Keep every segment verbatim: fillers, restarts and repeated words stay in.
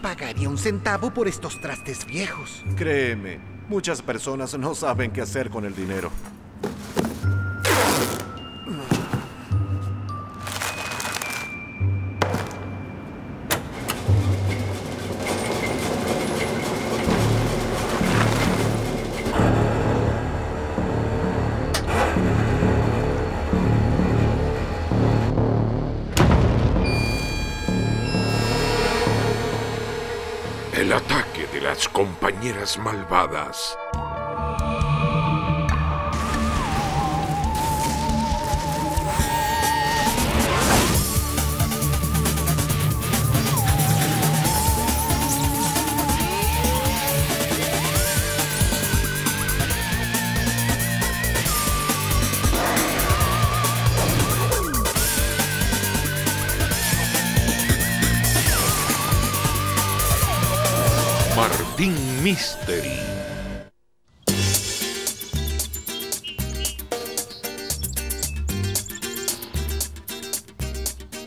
¿Quién pagaría un centavo por estos trastes viejos? Créeme, muchas personas no saben qué hacer con el dinero. El ataque de las compañeras malvadas. Martin Mystery.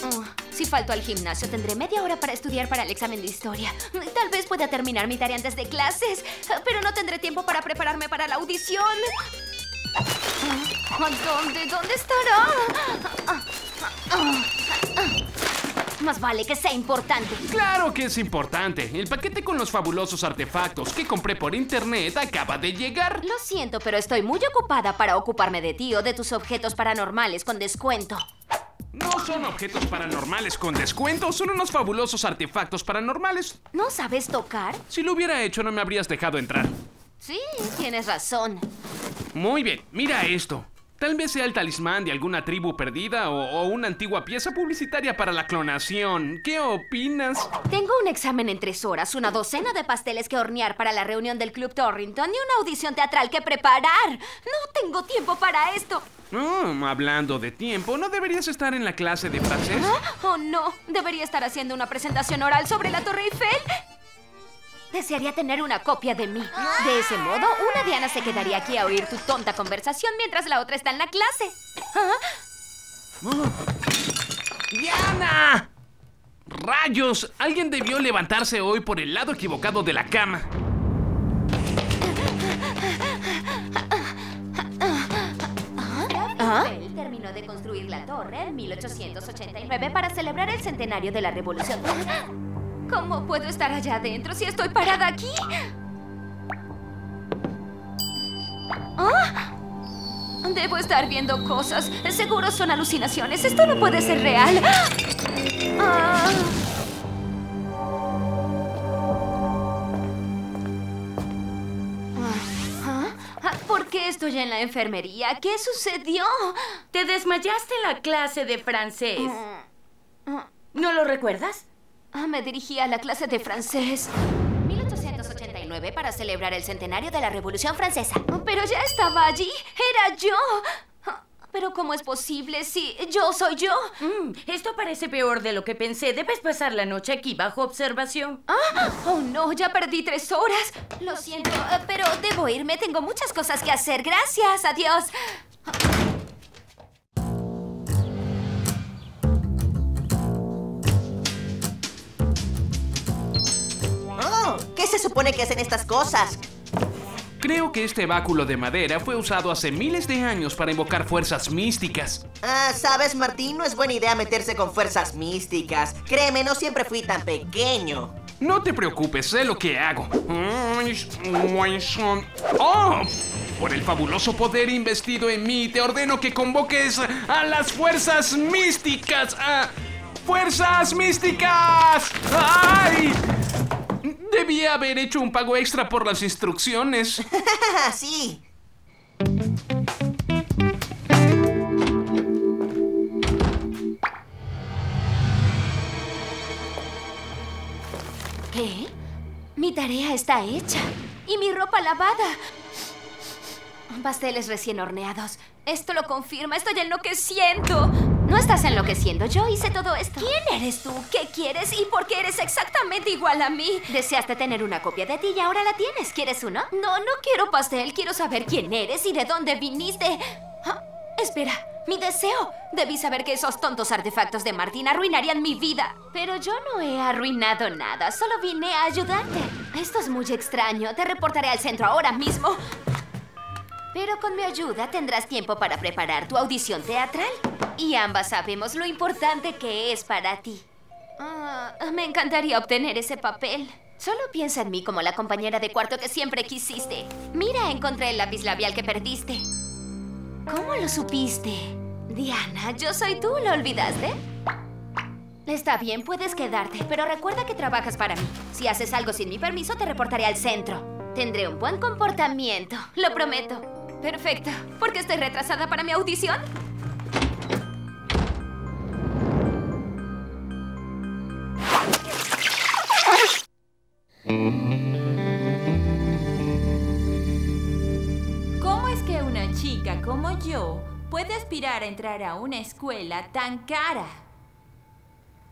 Oh, si falto al gimnasio, tendré media hora para estudiar para el examen de historia. Tal vez pueda terminar mi tarea antes de clases, pero no tendré tiempo para prepararme para la audición. ¿Dónde? ¿Dónde estará? Más vale que sea importante. ¡Claro que es importante! El paquete con los fabulosos artefactos que compré por internet acaba de llegar. Lo siento, pero estoy muy ocupada para ocuparme de ti o de tus objetos paranormales con descuento. No son objetos paranormales con descuento, son unos fabulosos artefactos paranormales. ¿No sabes tocar? Si lo hubiera hecho, no me habrías dejado entrar. Sí, tienes razón. Muy bien, mira esto. Tal vez sea el talismán de alguna tribu perdida o, o una antigua pieza publicitaria para la clonación. ¿Qué opinas? Tengo un examen en tres horas, una docena de pasteles que hornear para la reunión del Club Torrington y una audición teatral que preparar. No tengo tiempo para esto. Oh, hablando de tiempo, ¿no deberías estar en la clase de francés? ¿Ah? Oh, no. Debería estar haciendo una presentación oral sobre la Torre Eiffel. Desearía tener una copia de mí. De ese modo, una Diana se quedaría aquí a oír tu tonta conversación mientras la otra está en la clase. ¿Ah? Oh. ¡Diana! ¡Rayos! Alguien debió levantarse hoy por el lado equivocado de la cama. ¿Ah? Terminó de construir la torre en mil ochocientos ochenta y nueve para celebrar el centenario de la Revolución. ¿Cómo puedo estar allá adentro si estoy parada aquí? ¿Ah? Debo estar viendo cosas. Seguro son alucinaciones. Esto no puede ser real. Ah. ¿Por qué estoy en la enfermería? ¿Qué sucedió? Te desmayaste en la clase de francés. ¿No lo recuerdas? Ah, me dirigí a la clase de francés. mil ochocientos ochenta y nueve para celebrar el centenario de la Revolución Francesa. Pero ya estaba allí. Era yo. Pero ¿cómo es posible si yo soy yo? Mm, esto parece peor de lo que pensé. Debes pasar la noche aquí bajo observación. ¿Ah? Oh, no. Ya perdí tres horas. Lo siento, pero debo irme. Tengo muchas cosas que hacer. Gracias. Adiós. ¿Qué se supone que hacen estas cosas? Creo que este báculo de madera fue usado hace miles de años para invocar fuerzas místicas. Ah, ¿sabes, Martín? No es buena idea meterse con fuerzas místicas. Créeme, no siempre fui tan pequeño. No te preocupes, sé lo que hago. ¡Oh! Por el fabuloso poder investido en mí, te ordeno que convoques a las fuerzas místicas. ¡Ah! ¡Fuerzas místicas! ¡Ay! Debía haber hecho un pago extra por las instrucciones. Sí. ¿Qué? Mi tarea está hecha. Y mi ropa lavada. Pasteles recién horneados. Esto lo confirma. Estoy enloqueciendo. No estás enloqueciendo, yo hice todo esto. ¿Quién eres tú? ¿Qué quieres? ¿Y por qué eres exactamente igual a mí? Deseaste tener una copia de ti y ahora la tienes. ¿Quieres uno? No, no quiero pastel. Quiero saber quién eres y de dónde viniste. Ah, espera. ¡Mi deseo! Debí saber que esos tontos artefactos de Martin arruinarían mi vida. Pero yo no he arruinado nada. Solo vine a ayudarte. Esto es muy extraño. Te reportaré al centro ahora mismo. Pero con mi ayuda tendrás tiempo para preparar tu audición teatral. Y ambas sabemos lo importante que es para ti. Ah, me encantaría obtener ese papel. Solo piensa en mí como la compañera de cuarto que siempre quisiste. Mira, encontré el lápiz labial que perdiste. ¿Cómo lo supiste? Diana, yo soy tú, ¿lo olvidaste? Está bien, puedes quedarte, pero recuerda que trabajas para mí. Si haces algo sin mi permiso, te reportaré al centro. Tendré un buen comportamiento, lo prometo. Perfecto. ¿Por qué estoy retrasada para mi audición? ¿Cómo es que una chica como yo puede aspirar a entrar a una escuela tan cara?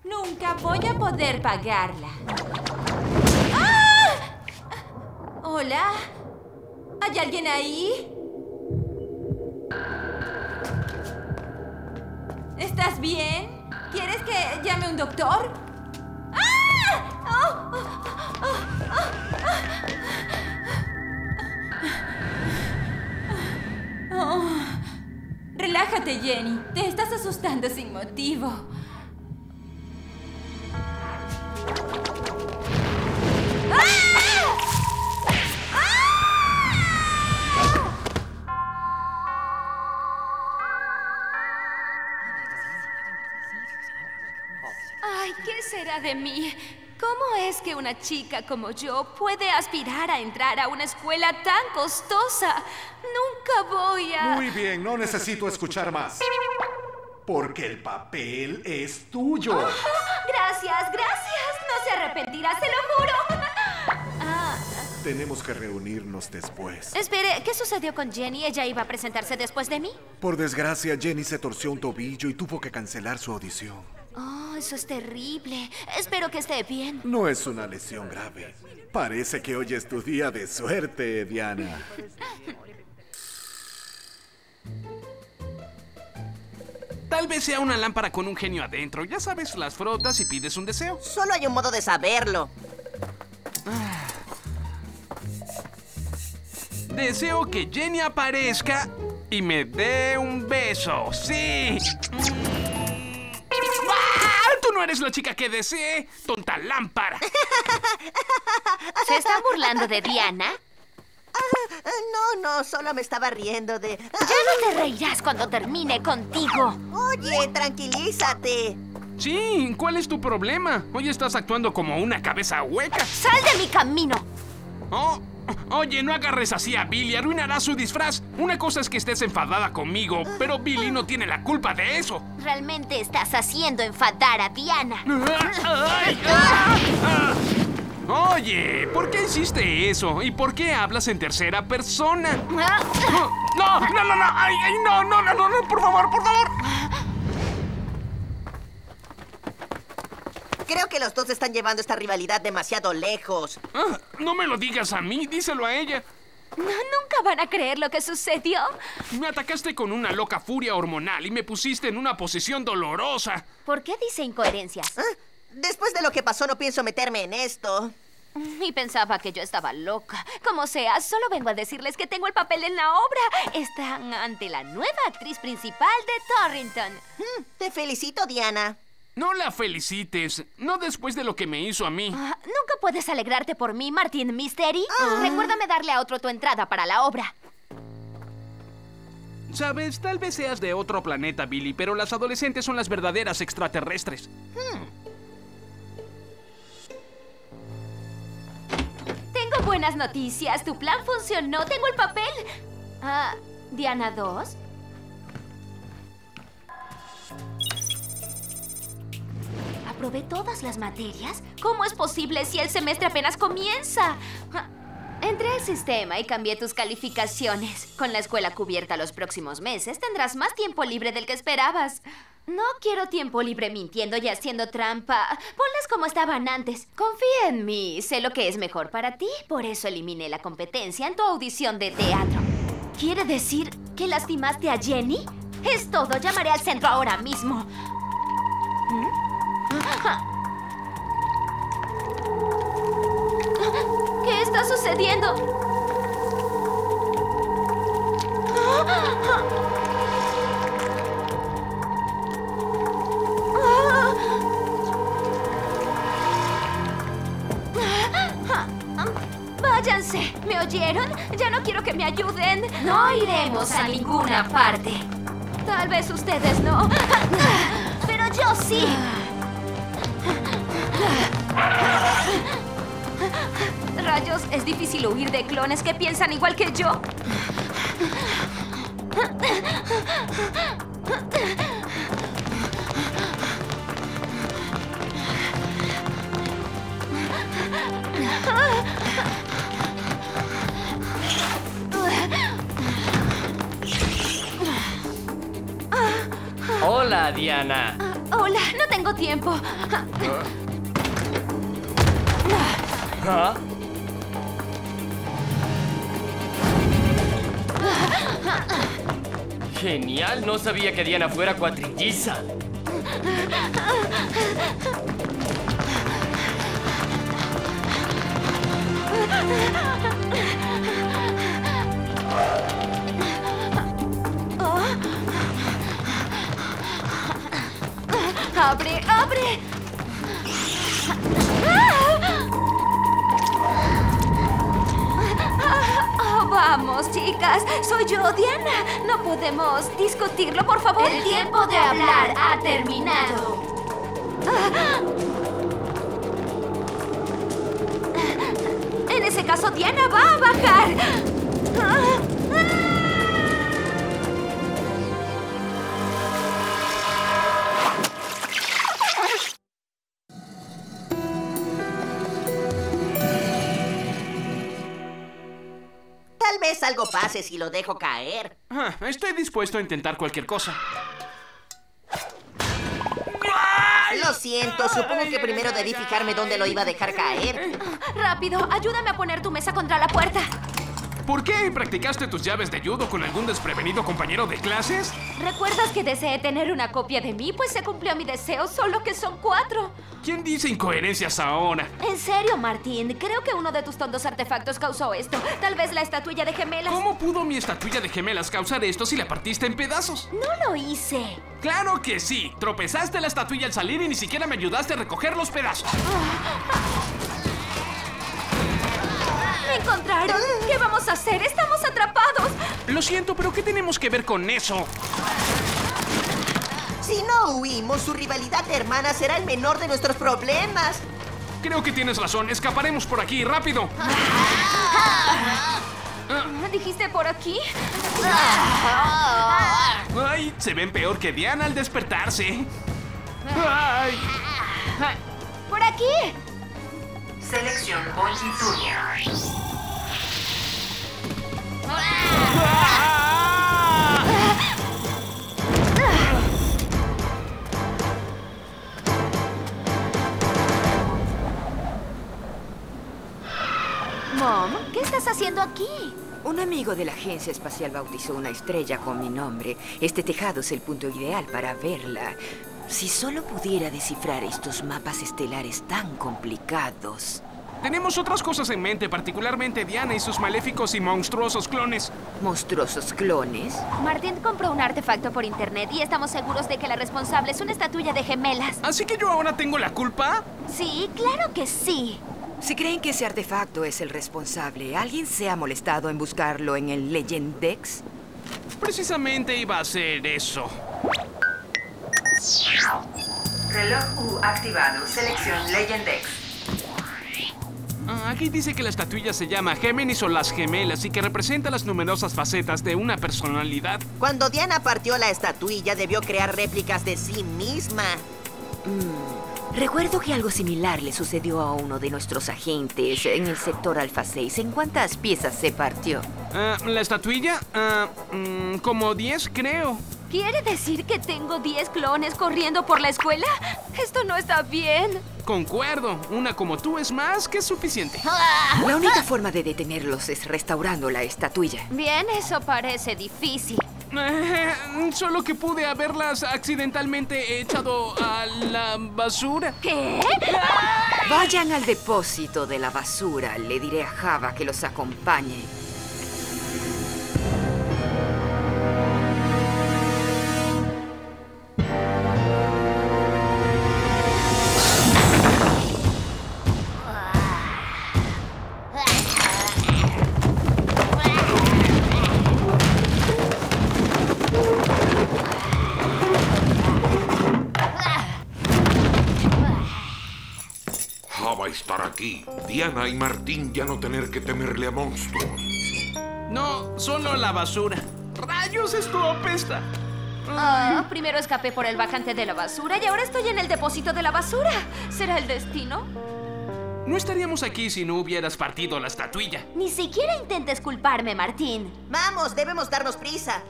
Nunca voy a poder pagarla. ¡Ah! ¿Hola? ¿Hay alguien ahí? ¿Estás bien? ¿Quieres que llame a un doctor? ¡Ah! ¡Oh! ¡Oh! ¡Oh! ¡Oh! ¡Oh! ¡Oh! ¡Oh! Relájate, Jenny. Te estás asustando sin motivo. De mí. ¿Cómo es que una chica como yo puede aspirar a entrar a una escuela tan costosa? Nunca voy a... Muy bien, no necesito escuchar más. Porque el papel es tuyo. Oh, gracias, gracias. No se arrepentirá, se lo juro. Ah. Tenemos que reunirnos después. Espere, ¿qué sucedió con Jenny? ¿Ella iba a presentarse después de mí? Por desgracia, Jenny se torció un tobillo y tuvo que cancelar su audición. Oh, eso es terrible. Espero que esté bien. No es una lesión grave. Parece que hoy es tu día de suerte, Diana. Tal vez sea una lámpara con un genio adentro. Ya sabes, las frotas y pides un deseo. Solo hay un modo de saberlo. Ah. Deseo que Jenny aparezca y me dé un beso. ¡Sí! No eres la chica que desee, tonta lámpara. ¿Se está burlando de Diana? Ah, no, no, solo me estaba riendo de... Ya no te reirás cuando termine contigo. Oye, tranquilízate. Sí, ¿cuál es tu problema? Hoy estás actuando como una cabeza hueca. ¡Sal de mi camino! Oh, oye, no agarres así a Billy, arruinará su disfraz. Una cosa es que estés enfadada conmigo, pero Billy no tiene la culpa de eso. Realmente estás haciendo enfadar a Diana. Ay, ah, ah. Oye, ¿por qué hiciste eso? ¿Y por qué hablas en tercera persona? No, no, no, no, ay, ay, no, no, no, no, no, por favor, por favor. Creo que los dos están llevando esta rivalidad demasiado lejos. Ah, no me lo digas a mí, díselo a ella. No, nunca van a creer lo que sucedió. Me atacaste con una loca furia hormonal y me pusiste en una posición dolorosa. ¿Por qué dice incoherencias? ¿Ah? Después de lo que pasó, no pienso meterme en esto. Y pensaba que yo estaba loca. Como sea, solo vengo a decirles que tengo el papel en la obra. Están ante la nueva actriz principal de Torrington. Mm, te felicito, Diana. No la felicites, no después de lo que me hizo a mí. Ah, ¿nunca puedes alegrarte por mí, Martin Mystery? Ah. Recuérdame darle a otro tu entrada para la obra. Sabes, tal vez seas de otro planeta, Billy, pero las adolescentes son las verdaderas extraterrestres. Hmm. Tengo buenas noticias, tu plan funcionó, tengo el papel. Ah, Diana dos... ¿Aprobé todas las materias? ¿Cómo es posible si el semestre apenas comienza? Entré al sistema y cambié tus calificaciones. Con la escuela cubierta los próximos meses, tendrás más tiempo libre del que esperabas. No quiero tiempo libre mintiendo y haciendo trampa. Ponlas como estaban antes. Confía en mí, sé lo que es mejor para ti. Por eso eliminé la competencia en tu audición de teatro. ¿Quiere decir que lastimaste a Jenny? Es todo. Llamaré al centro ahora mismo. ¿Qué está sucediendo? Váyanse. ¿Me oyeron? Ya no quiero que me ayuden. No iremos a ninguna parte. Tal vez ustedes no, pero yo sí. Rayos, es difícil huir de clones que piensan igual que yo. Hola, Diana. Uh, hola, no tengo tiempo. ¿Ah? Genial, no sabía que Diana fuera cuatrilliza. ¡Abre! ¡Abre! Oh, vamos, chicas. Soy yo, Diana. No podemos discutirlo, por favor. El tiempo de hablar ha terminado. En ese caso, Diana va a bajar. Algo pase si lo dejo caer. Ah, estoy dispuesto a intentar cualquier cosa. Lo siento, supongo que primero debí fijarme dónde lo iba a dejar caer. Rápido, ayúdame a poner tu mesa contra la puerta. ¿Por qué practicaste tus llaves de judo con algún desprevenido compañero de clases? ¿Recuerdas que deseé tener una copia de mí? Pues se cumplió mi deseo, solo que son cuatro. ¿Quién dice incoherencias ahora? En serio, Martín. Creo que uno de tus tontos artefactos causó esto. Tal vez la estatuilla de gemelas. ¿Cómo pudo mi estatuilla de gemelas causar esto si la partiste en pedazos? No lo hice. ¡Claro que sí! Tropezaste la estatuilla al salir y ni siquiera me ayudaste a recoger los pedazos. ¡Me encontraron! ¿Qué vamos a hacer? ¡Estamos atrapados! Lo siento, pero ¿qué tenemos que ver con eso? Si no huimos, su rivalidad de hermanas será el menor de nuestros problemas. Creo que tienes razón. Escaparemos por aquí. ¡Rápido! ¿Dijiste por aquí? Ay, se ven peor que Diana al despertarse. Ay. ¡Por aquí! Selección Politunia. Mom, ¿qué estás haciendo aquí? Un amigo de la agencia espacial bautizó una estrella con mi nombre. Este tejado es el punto ideal para verla. Si solo pudiera descifrar estos mapas estelares tan complicados. Tenemos otras cosas en mente, particularmente Diana y sus maléficos y monstruosos clones. ¿Monstruosos clones? Martín compró un artefacto por internet y estamos seguros de que la responsable es una estatuilla de gemelas. ¿Así que yo ahora tengo la culpa? Sí, claro que sí. Si creen que ese artefacto es el responsable, ¿alguien se ha molestado en buscarlo en el Legend Dex? Precisamente iba a hacer eso. Reloj U activado. Selección Legend Dex. Ah, aquí dice que la estatuilla se llama Géminis o las gemelas y que representa las numerosas facetas de una personalidad. Cuando Diana partió la estatuilla, debió crear réplicas de sí misma. Mm. Recuerdo que algo similar le sucedió a uno de nuestros agentes en el sector Alpha seis. ¿En cuántas piezas se partió? Uh, la estatuilla, uh, mm, como diez, creo. ¿Quiere decir que tengo diez clones corriendo por la escuela? Esto no está bien. Concuerdo. Una como tú es más que suficiente. La única forma de detenerlos es restaurando la estatuilla. Bien, eso parece difícil. Eh, solo que pude haberlas accidentalmente echado a la basura. ¿Qué? Vayan al depósito de la basura. Le diré a Java que los acompañe. Diana y Martín ya no tener que temerle a monstruos. No, solo la basura. ¡Rayos, esto apesta! Oh, primero escapé por el bajante de la basura y ahora estoy en el depósito de la basura. ¿Será el destino? No estaríamos aquí si no hubieras partido la estatuilla. Ni siquiera intentes culparme, Martín. Vamos, debemos darnos prisa.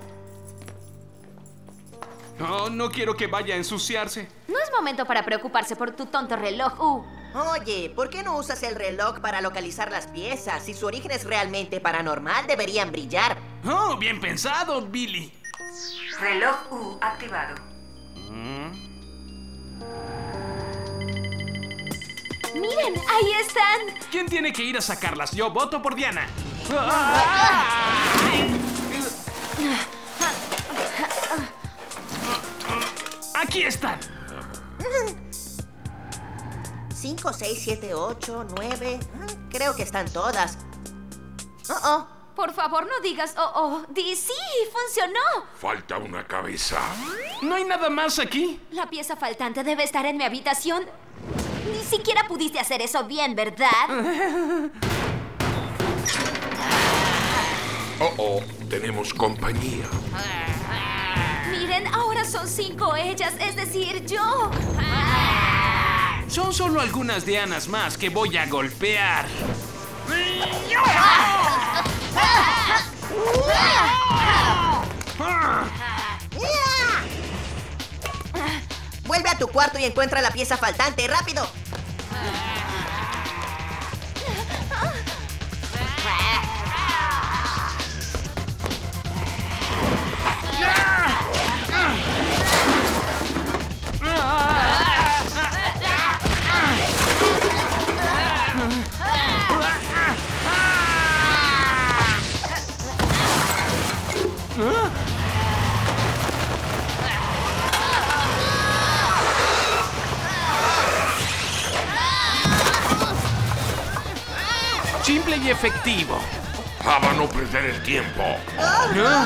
No, no quiero que vaya a ensuciarse. No es momento para preocuparse por tu tonto reloj, U. Oye, ¿por qué no usas el reloj para localizar las piezas? Si su origen es realmente paranormal, deberían brillar. Oh, bien pensado, Billy. Reloj U activado. ¿Mm? ¡Miren! ¡Ahí están! ¿Quién tiene que ir a sacarlas? Yo voto por Diana. ¡Aquí están! cinco, seis, siete, ocho, nueve... Creo que están todas. Oh, oh. Por favor, no digas oh, oh. Di sí, funcionó. Falta una cabeza. ¿No hay nada más aquí? La pieza faltante debe estar en mi habitación. Ni siquiera pudiste hacer eso bien, ¿verdad? Oh, oh. Tenemos compañía. Miren, ahora son cinco ellas, es decir, yo. Son solo algunas Dianas más que voy a golpear. Vuelve a tu cuarto y encuentra la pieza faltante, rápido. Simple y efectivo. Java, no perder el tiempo. ¿Ah?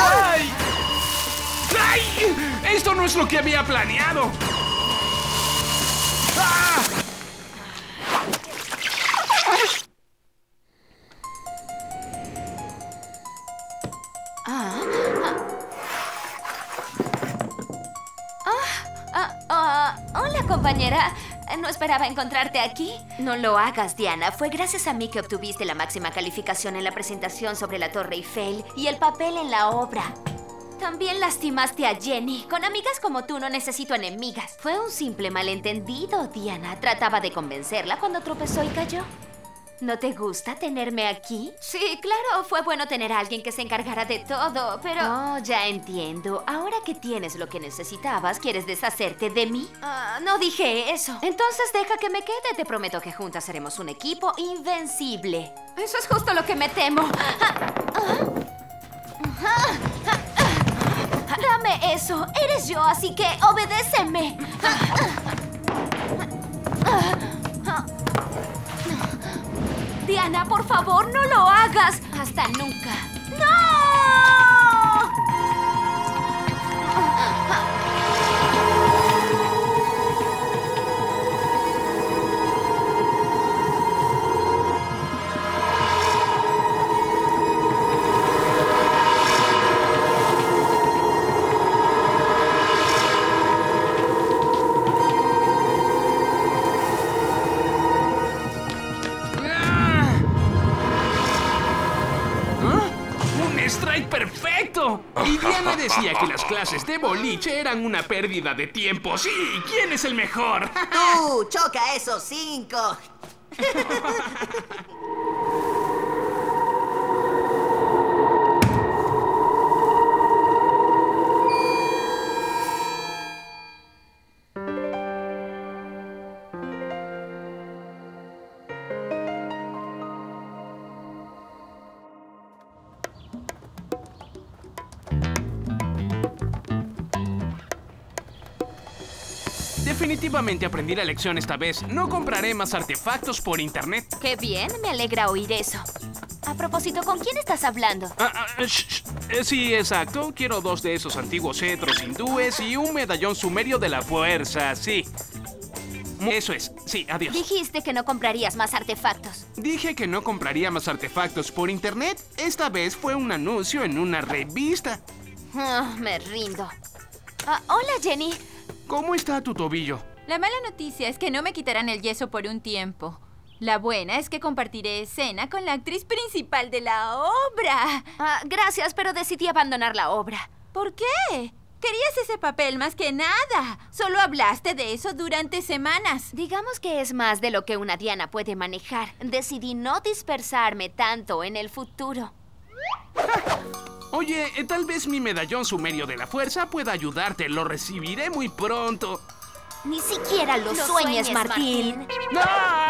¡Ay! ¡Ay! ¡Esto no es lo que había planeado! ¡Ah! Compañera, no esperaba encontrarte aquí. No lo hagas, Diana. Fue gracias a mí que obtuviste la máxima calificación en la presentación sobre la Torre Eiffel y el papel en la obra. También lastimaste a Jenny. Con amigas como tú no necesito enemigas. Fue un simple malentendido, Diana. Trataba de convencerla cuando tropezó y cayó. ¿No te gusta tenerme aquí? Sí, claro. Fue bueno tener a alguien que se encargara de todo, pero... Oh, ya entiendo. Ahora que tienes lo que necesitabas, ¿quieres deshacerte de mí? Uh, no dije eso. Entonces deja que me quede. Te prometo que juntas seremos un equipo invencible. Eso es justo lo que me temo. Dame eso. Eres yo, así que obedéceme. Diana, por favor, no lo hagas. Hasta nunca. ¡No! Diana decía que las clases de boliche eran una pérdida de tiempo. Sí, ¿quién es el mejor? ¡Tú! ¡Choca esos cinco! Definitivamente aprendí la lección esta vez. No compraré más artefactos por internet. ¡Qué bien! Me alegra oír eso. A propósito, ¿con quién estás hablando? Ah, ah, sh, sh. Sí, exacto. Quiero dos de esos antiguos cetros hindúes y un medallón sumerio de la fuerza, sí. Eso es. Sí, adiós. Dijiste que no comprarías más artefactos. Dije que no compraría más artefactos por internet. Esta vez fue un anuncio en una revista. Oh, me rindo. Ah, hola, Jenny. ¿Cómo está tu tobillo? La mala noticia es que no me quitarán el yeso por un tiempo. La buena es que compartiré escena con la actriz principal de la obra. Ah, gracias, pero decidí abandonar la obra. ¿Por qué? Querías ese papel más que nada. Solo hablaste de eso durante semanas. Digamos que es más de lo que una Diana puede manejar. Decidí no dispersarme tanto en el futuro. Oye, tal vez mi medallón sumerio de la fuerza pueda ayudarte. Lo recibiré muy pronto. Ni siquiera lo, lo sueñes, sueñes, Martín. Martín. ¡No!